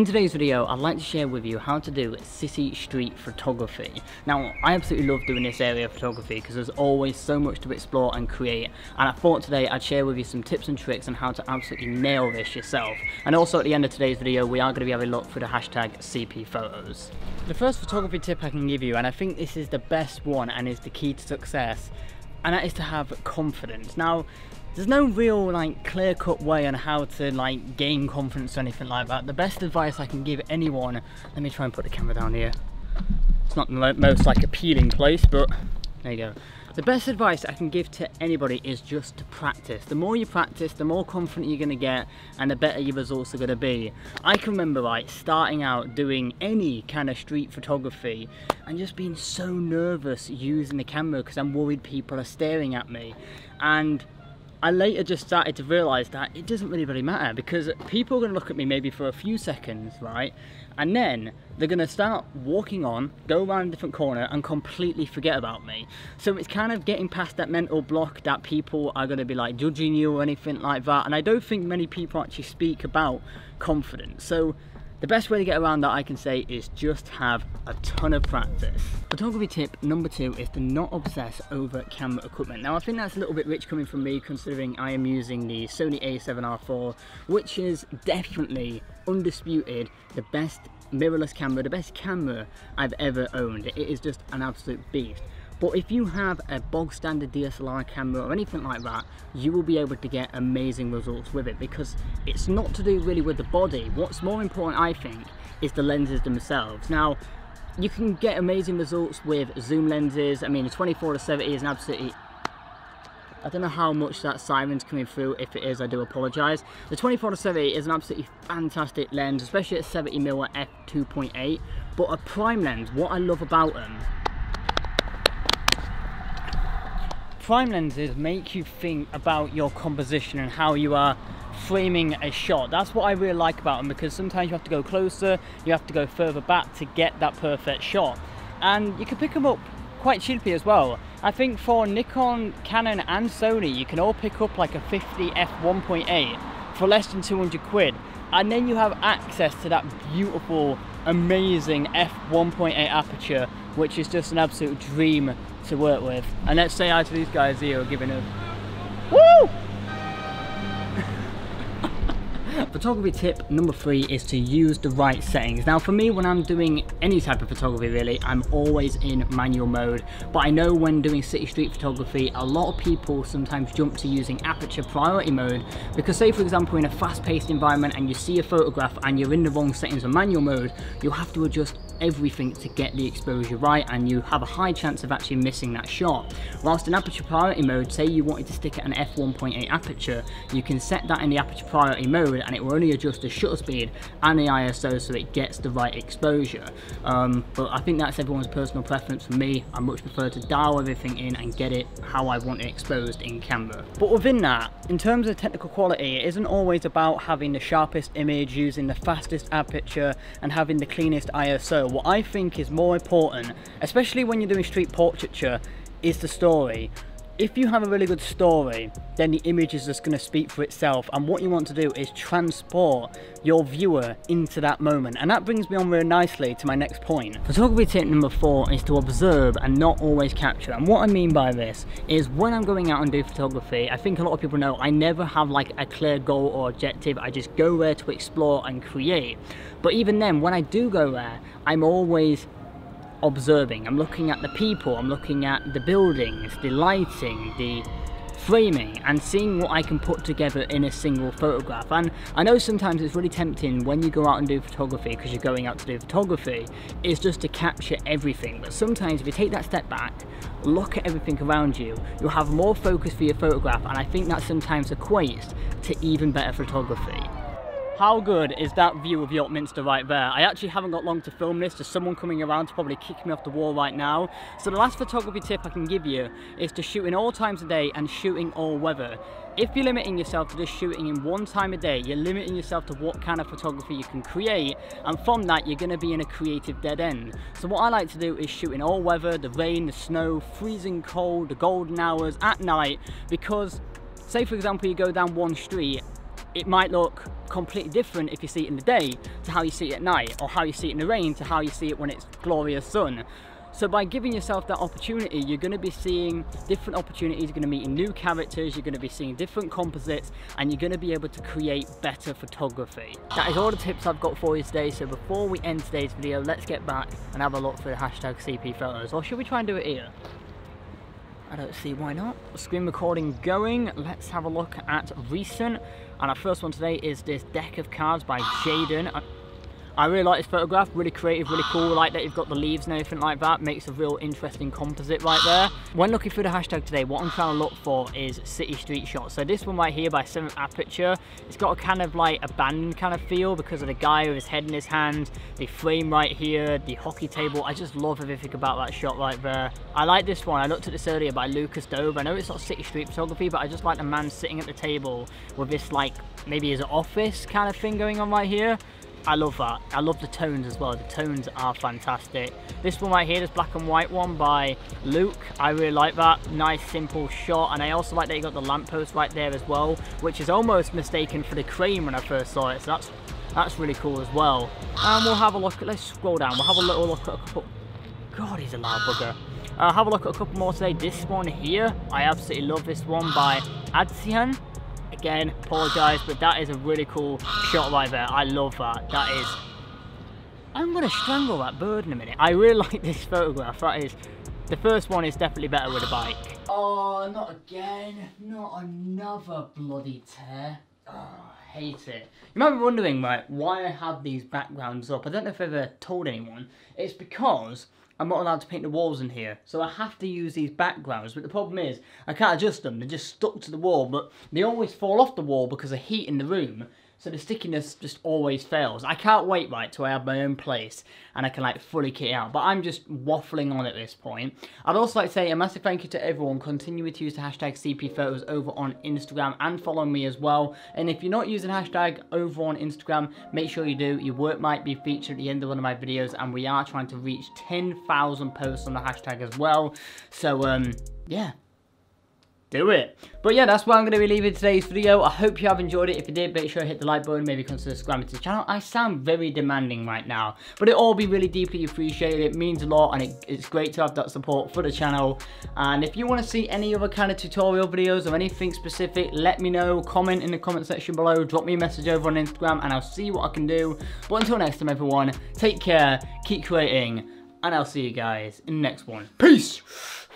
In today's video, I'd like to share with you how to do city street photography. Now, I absolutely love doing this area of photography because there's always so much to explore and create, and I thought today I'd share with you some tips and tricks on how to absolutely nail this yourself. And also at the end of today's video, we are going to be having a look for the hashtag CP Photos. The first photography tip I can give you, and I think this is the best one and is the key to success, and that is to have confidence. Now, there's no real clear-cut way on how to gain confidence or anything like that. The best advice I can give anyone, let me try and put the camera down here. It's not the most appealing place, but there you go. The best advice I can give to anybody is just to practice. The more you practice, the more confident you're going to get and the better your results are going to be. I can remember starting out doing any kind of street photography and just being so nervous using the camera because I'm worried people are staring at me. And I later just started to realise that it doesn't really matter, because people are going to look at me maybe for a few seconds, right? And then they're going to start walking on, go around a different corner and completely forget about me. So it's kind of getting past that mental block that people are going to be judging you or anything like that. And I don't think many people actually speak about confidence. So the best way to get around that, I can say, is just have a ton of practice. Photography tip number 2 is to not obsess over camera equipment. Now, I think that's a little bit rich coming from me, considering I am using the Sony A7R4, which is definitely undisputed the best mirrorless camera, the best camera I've ever owned. It is just an absolute beast. But if you have a bog standard DSLR camera or anything like that, you will be able to get amazing results with it, because it's not to do really with the body. What's more important, I think, is the lenses themselves. Now, you can get amazing results with zoom lenses. I mean, the 24-70 is an absolutely... I don't know how much that siren's coming through. If it is, I do apologise. The 24-70 is an absolutely fantastic lens, especially at 70mm f2.8. But a prime lens, what I love about them, prime lenses make you think about your composition and how you are framing a shot. That's what I really like about them, because sometimes you have to go closer, you have to go further back to get that perfect shot. And you can pick them up quite cheaply as well. I think for Nikon, Canon and Sony, you can all pick up a 50 f1.8 for less than 200 quid. And then you have access to that beautiful, amazing f1.8 aperture, which is just an absolute dream to work with. And let's say hi to these guys here who are giving up. Woo! Photography tip number 3 is to use the right settings. Now, for me, when I'm doing any type of photography really, I'm always in manual mode. But I know when doing city street photography, a lot of people sometimes jump to using aperture priority mode, because say for example in a fast-paced environment and you see a photograph and you're in the wrong settings on manual mode, you'll have to adjust everything to get the exposure right, and you have a high chance of actually missing that shot. Whilst in aperture priority mode, say you wanted to stick at an f1.8 aperture, you can set that in the aperture priority mode and it will only adjust the shutter speed and the ISO so it gets the right exposure. But I think that's everyone's personal preference. For me, I much prefer to dial everything in and get it how I want it exposed in camera. But within that, in terms of technical quality, it isn't always about having the sharpest image, using the fastest aperture and having the cleanest ISO. What I think is more important, especially when you're doing street portraiture, is the story. If you have a really good story, then the image is just going to speak for itself, and what you want to do is transport your viewer into that moment. And that brings me on real nicely to my next point. Photography tip number 4 is to observe and not always capture. And what I mean by this is, when I'm going out and do photography, I think a lot of people know I never have a clear goal or objective. I just go there to explore and create. But even then, when I do go there, I'm always observing. I'm looking at the people, I'm looking at the buildings, the lighting, the framing, and seeing what I can put together in a single photograph. And I know sometimes it's really tempting when you go out and do photography, because you're going out to do photography, is just to capture everything. But sometimes if you take that step back, look at everything around you, you'll have more focus for your photograph, and I think that sometimes equates to even better photography. How good is that view of York Minster right there? I actually haven't got long to film this. There's someone coming around to probably kick me off the wall right now. So the last photography tip I can give you is to shoot in all times of day and shooting all weather. If you're limiting yourself to just shooting in one time a day, you're limiting yourself to what kind of photography you can create, and from that you're going to be in a creative dead end. So what I like to do is shoot in all weather, the rain, the snow, freezing cold, the golden hours, at night, because say for example you go down one street, it might look completely different if you see it in the day to how you see it at night, or how you see it in the rain to how you see it when it's glorious sun. So by giving yourself that opportunity, you're going to be seeing different opportunities, you're going to meet new characters, you're going to be seeing different composites, and you're going to be able to create better photography. That is all the tips I've got for you today, so before we end today's video, let's get back and have a look for the #CP Photos, or should we try and do it here? I don't see why not. Screen recording going, let's have a look at recent, and our first one today is this deck of cards by Jaden. I really like this photograph, really creative, really cool. I like that you've got the leaves and everything like that, makes a real interesting composite right there. When looking through the hashtag today, what I'm trying to look for is city street shots. So this one right here by 7th Aperture, it's got a kind of like abandoned kind of feel because of the guy with his head in his hand, the frame right here, the hockey table. I just love everything about that shot right there. I like this one, I looked at this earlier by Lucas Dove. I know it's not city street photography, but I just like the man sitting at the table with this like, maybe his office kind of thing going on right here. I love that. I love the tones as well. The tones are fantastic. This one right here, this black and white one by Luke. I really like that. Nice, simple shot. And I also like that you got the lamppost right there as well, which is almost mistaken for the crane when I first saw it. So that's really cool as well. And we'll have a look. Let's scroll down. We'll have a little look at a couple. God, he's a loud bugger. Have a look at a couple more today. This one here, I absolutely love this one by Adsihan. Again, apologise, but that is a really cool shot right there. I love that. That is... I'm going to strangle that bird in a minute. I really like this photograph. That is... The first one is definitely better with a bike. Oh, not again. Not another bloody tear. Oh, I hate it. You might be wondering, right, why I have these backgrounds up. I don't know if I've ever told anyone. It's because I'm not allowed to paint the walls in here, so I have to use these backgrounds, but the problem is, I can't adjust them, they're just stuck to the wall, but they always fall off the wall because of heat in the room, so the stickiness just always fails. I can't wait, right, till I have my own place, and I can, like, fully kit it out, but I'm just waffling on at this point. I'd also like to say a massive thank you to everyone, continue to use the #CP Photos over on Instagram, and follow me as well, and if you're not using hashtag over on Instagram, make sure you do, your work might be featured at the end of one of my videos, and we are trying to reach 10,000 posts on the hashtag as well, so, yeah. Do it. But yeah, that's where I'm going to be leaving today's video. I hope you have enjoyed it. If you did, make sure you hit the like button, maybe consider subscribing to the channel. I sound very demanding right now, but it'll all be really deeply appreciated. It means a lot, and it's great to have that support for the channel. And if you want to see any other kind of tutorial videos or anything specific, let me know. Comment in the comment section below. Drop me a message over on Instagram, and I'll see what I can do. But until next time, everyone, take care, keep creating, and I'll see you guys in the next one. Peace!